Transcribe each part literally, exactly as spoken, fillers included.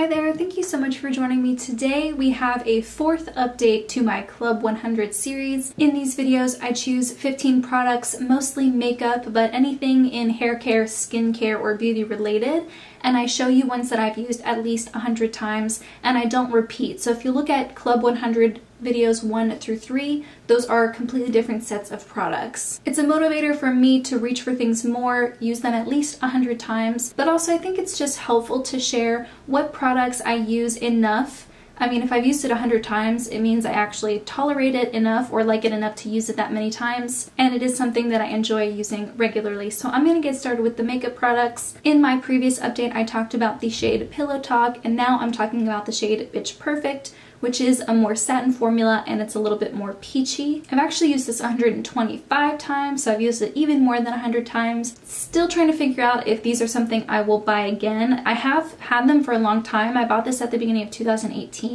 Hi there, thank you so much for joining me today. We have a fourth update to my Club one hundred series. In these videos, I choose fifteen products, mostly makeup, but anything in hair care, skincare, or beauty related. And I show you ones that I've used at least one hundred times, and I don't repeat. So if you look at Club one hundred videos one through three, those are completely different sets of products. It's a motivator for me to reach for things more, use them at least one hundred times, but also I think it's just helpful to share what products I use enough. I mean, if I've used it one hundred times, it means I actually tolerate it enough or like it enough to use it that many times, and it is something that I enjoy using regularly. So I'm going to get started with the makeup products. In my previous update, I talked about the shade Pillow Talk, and now I'm talking about the shade Bitch Perfect, which is a more satin formula and it's a little bit more peachy. I've actually used this one hundred twenty-five times, so I've used it even more than one hundred times. Still trying to figure out if these are something I will buy again. I have had them for a long time. I bought this at the beginning of two thousand eighteen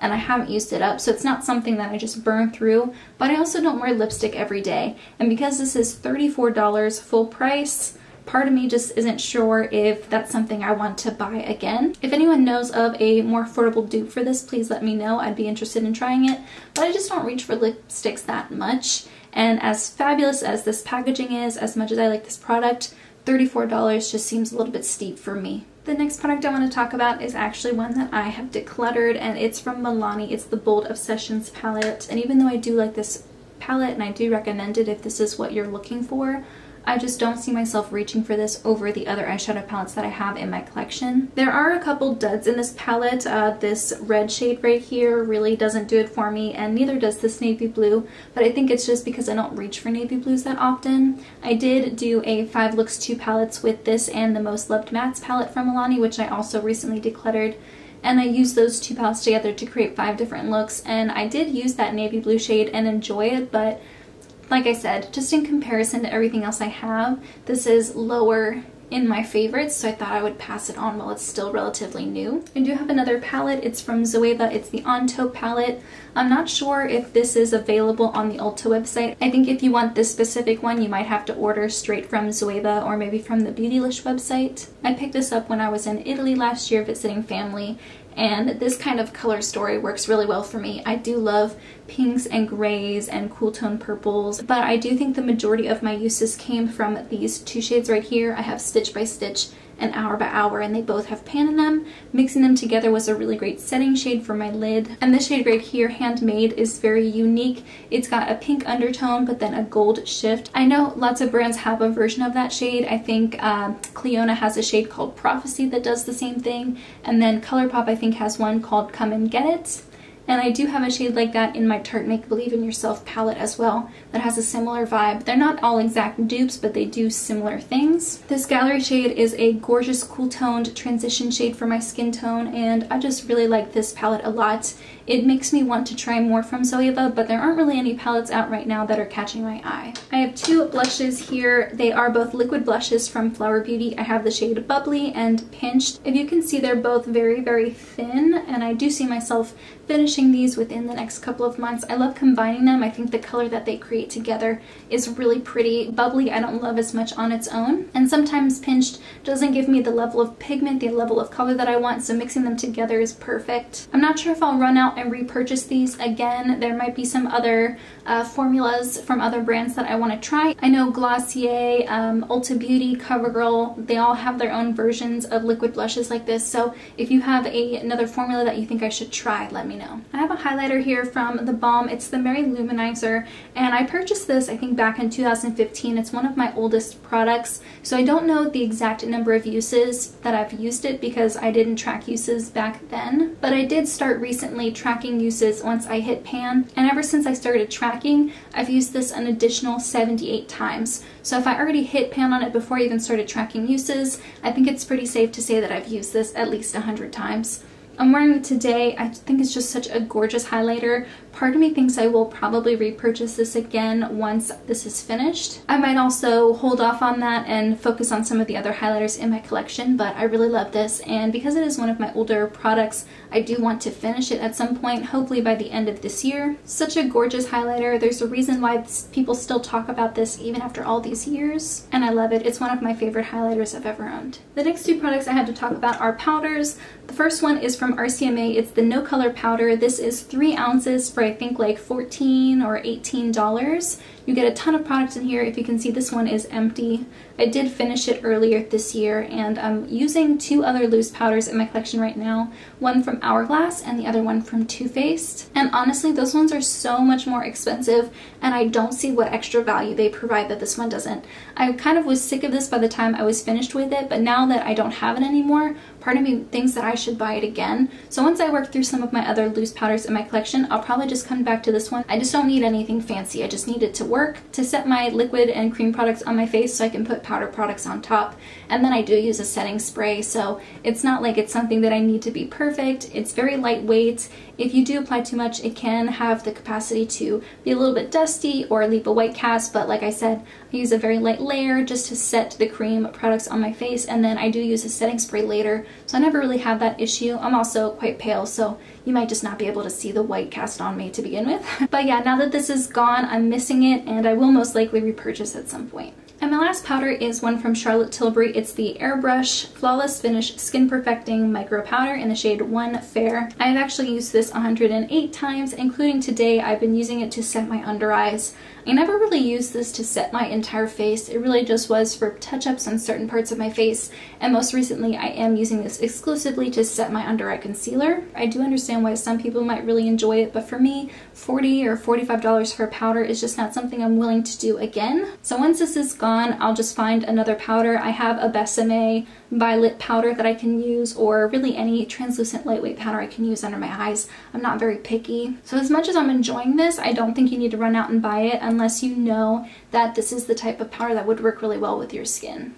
and I haven't used it up, so it's not something that I just burn through, but I also don't wear lipstick every day. And because this is thirty-four dollars full price, part of me just isn't sure if that's something I want to buy again. If anyone knows of a more affordable dupe for this, please let me know. I'd be interested in trying it, but I just don't reach for lipsticks that much. And as fabulous as this packaging is, as much as I like this product, thirty-four dollars just seems a little bit steep for me. The next product I want to talk about is actually one that I have decluttered, and it's from Milani. It's the Bold Obsessions palette. And even though I do like this palette and I do recommend it if this is what you're looking for, I just don't see myself reaching for this over the other eyeshadow palettes that I have in my collection. There are a couple duds in this palette. Uh, this red shade right here really doesn't do it for me, and neither does this navy blue, but I think it's just because I don't reach for navy blues that often. I did do a five looks, two palettes with this and the Most Loved Mattes palette from Milani, which I also recently decluttered, and I used those two palettes together to create five different looks, and I did use that navy blue shade and enjoy it, but like I said, just in comparison to everything else I have, this is lower in my favorites, so I thought I would pass it on while it's still relatively new. I do have another palette. It's from Zoeva. It's the Onto palette. I'm not sure if this is available on the Ulta website. I think if you want this specific one, you might have to order straight from Zoeva or maybe from the Beautylish website. I picked this up when I was in Italy last year visiting family, and this kind of color story works really well for me. I do love pinks and grays and cool tone purples, but I do think the majority of my uses came from these two shades right here. I have Stitch by Stitch and Hour by Hour, and they both have pan in them. Mixing them together was a really great setting shade for my lid. And this shade right here, Handmade, is very unique. It's got a pink undertone, but then a gold shift. I know lots of brands have a version of that shade. I think um, Cleona has a shade called Prophecy that does the same thing. And then Colourpop, I think, has one called Come and Get It. And I do have a shade like that in my Tarte Make Believe in Yourself palette as well that has a similar vibe. They're not all exact dupes, but they do similar things. This Gallery shade is a gorgeous cool-toned transition shade for my skin tone, and I just really like this palette a lot. It makes me want to try more from Zoeva, but there aren't really any palettes out right now that are catching my eye. I have two blushes here. They are both liquid blushes from Flower Beauty. I have the shade Bubbly and Pinched. If you can see, they're both very, very thin, and I do see myself finishing these within the next couple of months. I love combining them. I think the color that they create together is really pretty. Bubbly I don't love as much on its own, and sometimes Pinched doesn't give me the level of pigment, the level of color that I want, so mixing them together is perfect. I'm not sure if I'll run out and repurchase these again. There might be some other uh, formulas from other brands that I want to try. I know Glossier, um, Ulta Beauty, CoverGirl, they all have their own versions of liquid blushes like this, so if you have a, another formula that you think I should try, let me know. I have a highlighter here from The Balm. It's the Mary Luminizer, and I purchased this I think back in two thousand fifteen. It's one of my oldest products, so I don't know the exact number of uses that I've used it because I didn't track uses back then, but I did start recently tracking uses once I hit pan, and ever since I started tracking, I've used this an additional seventy-eight times. So if I already hit pan on it before I even started tracking uses, I think it's pretty safe to say that I've used this at least one hundred times. I'm wearing it today. I think it's just such a gorgeous highlighter. Part of me thinks I will probably repurchase this again once this is finished. I might also hold off on that and focus on some of the other highlighters in my collection, but I really love this, and because it is one of my older products, I do want to finish it at some point, hopefully by the end of this year. Such a gorgeous highlighter. There's a reason why people still talk about this even after all these years, and I love it. It's one of my favorite highlighters I've ever owned. The next two products I had to talk about are powders. The first one is from R C M A. It's the No Color Powder. This is three ounces for I think like fourteen or eighteen dollars. You get a ton of products in here. If you can see, this one is empty. I did finish it earlier this year, and I'm using two other loose powders in my collection right now. One from Hourglass and the other one from Too Faced. And honestly, those ones are so much more expensive, and I don't see what extra value they provide that this one doesn't. I kind of was sick of this by the time I was finished with it, but now that I don't have it anymore, part of me thinks that I should buy it again. So once I work through some of my other loose powders in my collection, I'll probably just come back to this one. I just don't need anything fancy. I just need it to work, to set my liquid and cream products on my face so I can put powder products on top. And then I do use a setting spray, so it's not like it's something that I need to be perfect. It's very lightweight. If you do apply too much, it can have the capacity to be a little bit dusty or leave a white cast, but like I said, I use a very light layer just to set the cream products on my face, and then I do use a setting spray later, so I never really have that issue. I'm also quite pale, so you might just not be able to see the white cast on me to begin with. But yeah, now that this is gone, I'm missing it, and I will most likely repurchase at some point. And my last powder is one from Charlotte Tilbury. It's the Airbrush Flawless Finish Skin Perfecting Micro Powder in the shade one Fair. I have actually used this one hundred eight times, including today. I've been using it to set my under eyes. I never really used this to set my entire face. It really just was for touch-ups on certain parts of my face, and most recently I am using this exclusively to set my under eye concealer. I do understand why some people might really enjoy it, but for me, forty or forty-five dollars for a powder is just not something I'm willing to do again. So once this is gone, I'll just find another powder. I have a Besame Violet powder that I can use, or really any translucent lightweight powder I can use under my eyes. I'm not very picky. So as much as I'm enjoying this, I don't think you need to run out and buy it unless you know that this is the type of powder that would work really well with your skin.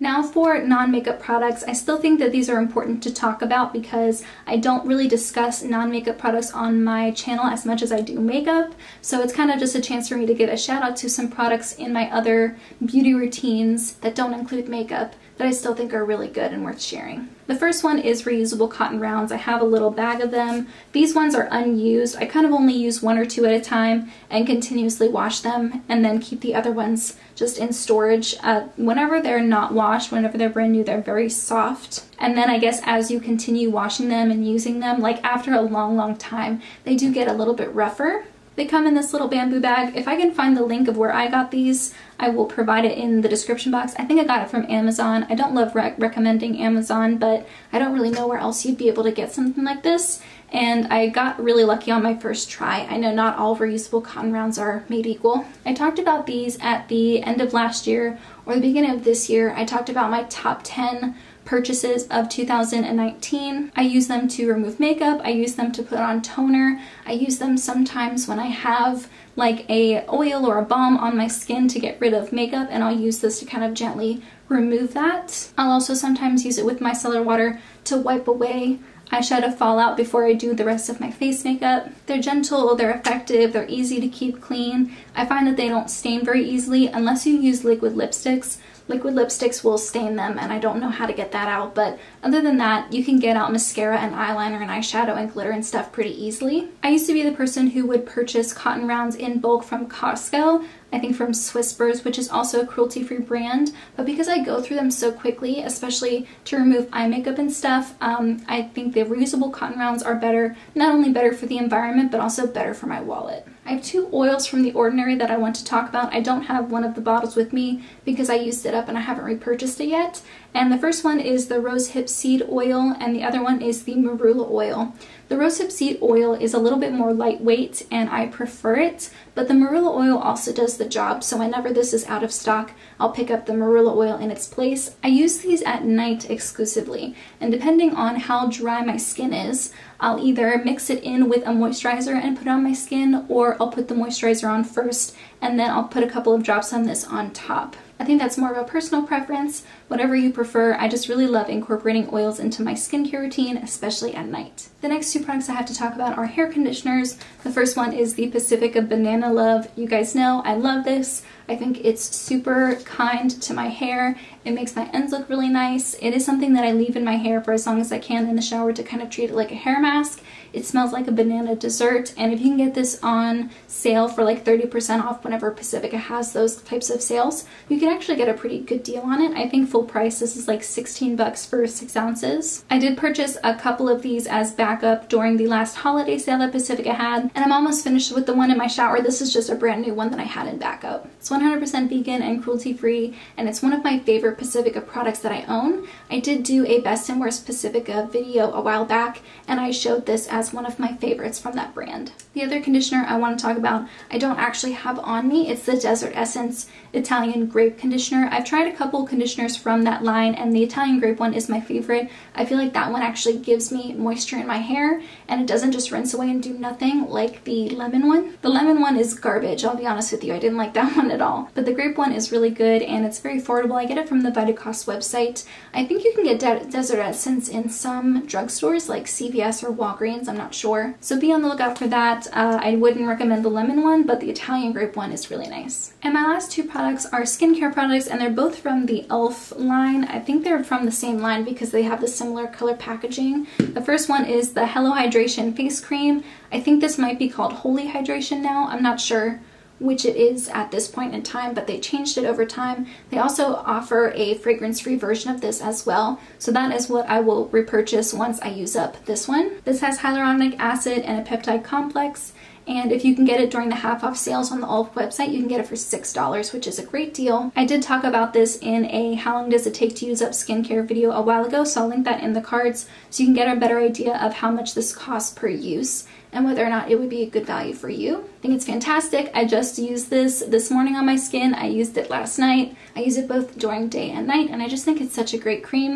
Now for non-makeup products, I still think that these are important to talk about because I don't really discuss non-makeup products on my channel as much as I do makeup, so it's kind of just a chance for me to give a shout out to some products in my other beauty routines that don't include makeup that I still think are really good and worth sharing. The first one is reusable cotton rounds. I have a little bag of them. These ones are unused. I kind of only use one or two at a time and continuously wash them, and then keep the other ones just in storage. Uh, whenever they're not washed, whenever they're brand new, they're very soft. And then I guess as you continue washing them and using them, like after a long, long time, they do get a little bit rougher. They come in this little bamboo bag. If I can find the link of where I got these, I will provide it in the description box. I think I got it from Amazon. I don't love rec recommending Amazon, but I don't really know where else you'd be able to get something like this. And I got really lucky on my first try. I know not all reusable cotton rounds are made equal. I talked about these at the end of last year or the beginning of this year. I talked about my top ten purchases of two thousand nineteen. I use them to remove makeup. I use them to put on toner. I use them sometimes when I have like a oil or a balm on my skin to get rid of makeup, and I'll use this to kind of gently remove that. I'll also sometimes use it with micellar water to wipe away eyeshadow fallout before I do the rest of my face makeup. They're gentle, they're effective, they're easy to keep clean. I find that they don't stain very easily unless you use liquid lipsticks. Liquid lipsticks will stain them, and I don't know how to get that out, but other than that, you can get out mascara and eyeliner and eyeshadow and glitter and stuff pretty easily. I used to be the person who would purchase cotton rounds in bulk from Costco, I think from Swissbirds, which is also a cruelty-free brand, but because I go through them so quickly, especially to remove eye makeup and stuff, um, I think the reusable cotton rounds are better, not only better for the environment, but also better for my wallet. I have two oils from The Ordinary that I want to talk about. I don't have one of the bottles with me because I used it up and I haven't repurchased it yet. And the first one is the Rosehip Seed Oil, and the other one is the Marula Oil. The Rosehip Seed Oil is a little bit more lightweight, and I prefer it, but the Marula Oil also does the job, so whenever this is out of stock, I'll pick up the Marula Oil in its place. I use these at night exclusively, and depending on how dry my skin is, I'll either mix it in with a moisturizer and put it on my skin, or I'll put the moisturizer on first, and then I'll put a couple of drops on this on top. I think that's more of a personal preference, whatever you prefer. I just really love incorporating oils into my skincare routine, especially at night. The next two products I have to talk about are hair conditioners. The first one is the Pacifica Banana Love. You guys know I love this. I think it's super kind to my hair. It makes my ends look really nice. It is something that I leave in my hair for as long as I can in the shower to kind of treat it like a hair mask. It smells like a banana dessert, and if you can get this on sale for like thirty percent off whenever Pacifica has those types of sales, you can actually get a pretty good deal on it. I think full price, this is like sixteen bucks for six ounces. I did purchase a couple of these as backup during the last holiday sale that Pacifica had, and I'm almost finished with the one in my shower. This is just a brand new one that I had in backup. It's one hundred percent vegan and cruelty free, and it's one of my favorite Pacifica products that I own. I did do a best and worst Pacifica video a while back, and I showed this as one of my favorites from that brand. The other conditioner I want to talk about, I don't actually have on me. It's the Desert Essence Italian Grape Conditioner. I've tried a couple conditioners from that line, and the Italian Grape one is my favorite. I feel like that one actually gives me moisture in my hair, and it doesn't just rinse away and do nothing like the lemon one. The lemon one is garbage, I'll be honest with you. I didn't like that one at all. But the grape one is really good, and it's very affordable. I get it from the Vitacost website. I think you can get De Desert Essence in some drugstores like C V S or Walgreens, I'm not sure. So be on the lookout for that. Uh, I wouldn't recommend the lemon one, but the Italian grape one is really nice. And my last two products are skincare products, and they're both from the e l f line. I think they're from the same line because they have the similar color packaging. The first one is the Hello Hydration Face Cream. I think this might be called Holy Hydration now, I'm not sure which it is at this point in time, but they changed it over time. They also offer a fragrance-free version of this as well, so that is what I will repurchase once I use up this one. This has hyaluronic acid and a peptide complex, and if you can get it during the half-off sales on the e l f website, you can get it for six dollars, which is a great deal. I did talk about this in a How Long Does It Take to Use Up Skincare video a while ago, so I'll link that in the cards so you can get a better idea of how much this costs per use and whether or not it would be a good value for you. I think it's fantastic. I just used this this morning on my skin. I used it last night. I use it both during day and night, and I just think it's such a great cream.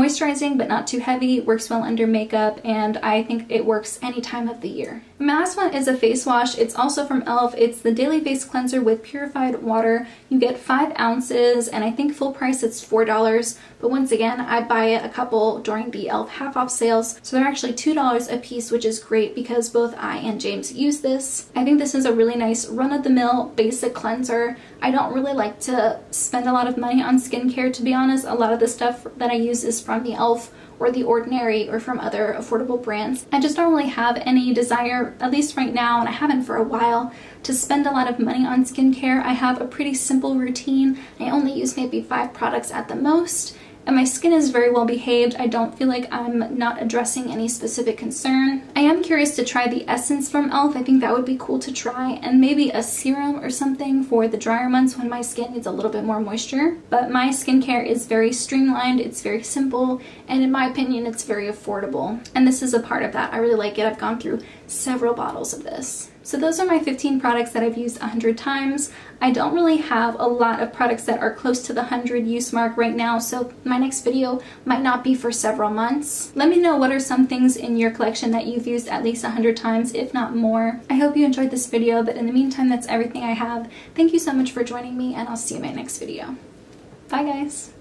Moisturizing but not too heavy, works well under makeup, and I think it works any time of the year. My last one is a face wash. It's also from e l f. It's the Daily Face Cleanser with Purified Water. You get five ounces, and I think full price it's four dollars, but once again, I buy it a couple during the e l f half-off sales, so they're actually two dollars a piece, which is great because both I and James use this. I think this is a really nice run-of-the-mill basic cleanser. I don't really like to spend a lot of money on skincare, to be honest. A lot of the stuff that I use is from the e l f or The Ordinary or from other affordable brands. I just don't really have any desire, at least right now, and I haven't for a while, to spend a lot of money on skincare. I have a pretty simple routine. I only use maybe five products at the most, and my skin is very well behaved. I don't feel like I'm not addressing any specific concern. I am curious to try the essence from e l f. I think that would be cool to try, and maybe a serum or something for the drier months when my skin needs a little bit more moisture. But my skincare is very streamlined, it's very simple, and in my opinion, it's very affordable. And this is a part of that. I really like it. I've gone through several bottles of this. So those are my fifteen products that I've used one hundred times. I don't really have a lot of products that are close to the one hundred use mark right now, so my next video might not be for several months. Let me know what are some things in your collection that you've used at least one hundred times, if not more. I hope you enjoyed this video, but in the meantime, that's everything I have. Thank you so much for joining me, and I'll see you in my next video. Bye, guys.